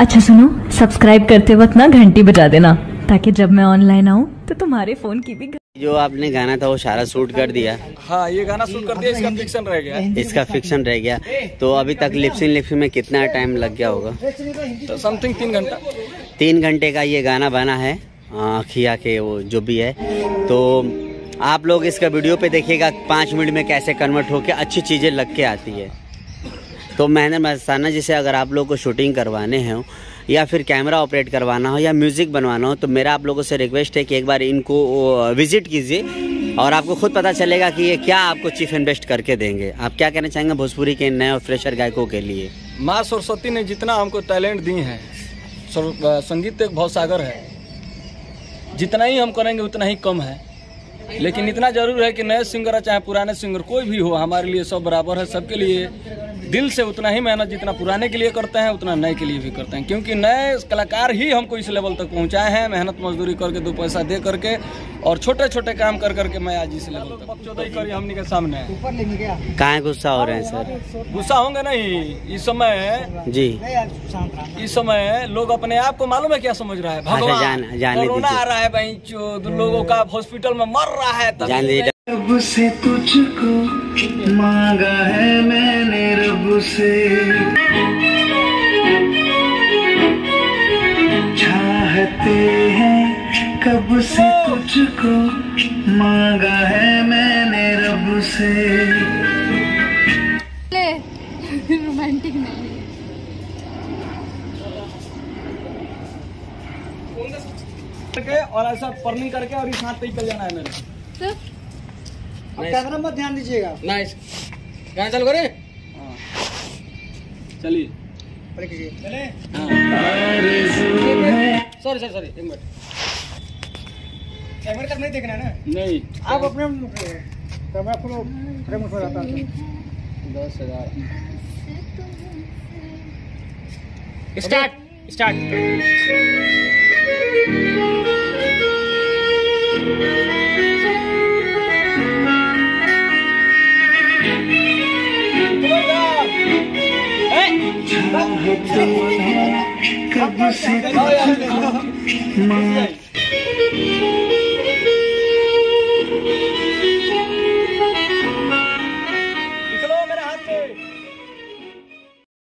अच्छा सुनो, सब्सक्राइब करते वक्त ना घंटी बजा देना ताकि जब मैं ऑनलाइन आऊँ तो तुम्हारे फोन की भी। जो आपने गाना था वो सारा शूट कर दिया। हाँ, ये गाना शूट कर दिया, इसका फिक्शन रह गया। तो अभी तक लिपसिंग में कितना टाइम लग गया होगा? समथिंग 3 घंटा। 3 घंटे का ये गाना बना है, खिया के वो जो भी है। तो आप लोग इसका वीडियो पे देखिएगा 5 मिनट में कैसे कन्वर्ट होके अच्छी चीज़ें लग के आती है। तो महेंद्र मस्ताना जी से अगर आप लोगों को शूटिंग करवाने हो या फिर कैमरा ऑपरेट करवाना हो या म्यूज़िक बनवाना हो तो मेरा आप लोगों से रिक्वेस्ट है कि एक बार इनको विज़िट कीजिए और आपको खुद पता चलेगा कि ये क्या आपको चीफ इन्वेस्ट करके देंगे। आप क्या कहना चाहेंगे भोजपुरी के नए और फ्रेशर गायकों के लिए? माँ सरस्वती ने जितना हमको टैलेंट दी है, संगीत एक भवसागर है, जितना ही हम करेंगे उतना ही कम है। लेकिन इतना ज़रूर है कि नए सिंगर चाहे पुराने सिंगर कोई भी हो, हमारे लिए सब बराबर है। सबके लिए दिल से उतना ही मेहनत जितना पुराने के लिए करते हैं उतना नए के लिए भी करते हैं, क्योंकि नए कलाकार ही हमको इस लेवल तक पहुंचाए हैं, मेहनत मजदूरी करके, 2 पैसा दे करके और छोटे छोटे काम कर करके मैं आज इस लेवल तक। चौधरी करी हमने के सामने है। काहे गुस्सा हो रहे हैं सर? गुस्सा होंगे नहीं, इस समय जी इस समय लोग अपने आप को मालूम है क्या समझ रहा है? भगवान कोरोना आ रहा है भाई, लोगों का हॉस्पिटल में मर रहा है। रब से तुझको मांगा है मैंने, रब से चाहते हैं कब से तुझको मांगा है मैंने रब से। रोमांटिक नहीं और ऐसा पर्निंग करके और इस हाथ पे निकल जाना है मेरे। कैमरा मत ध्यान दीजिएगा। नाइस। गाना चालू करें? चलिए। सॉरी एक मिनट। कैमरा तक नहीं देखना है ना? नहीं। आप अपने कैमरा खोलो, फ्रेम उठा रहता है। 10,000। स्टार्ट। चाहते हैं कब से तुझको मांगा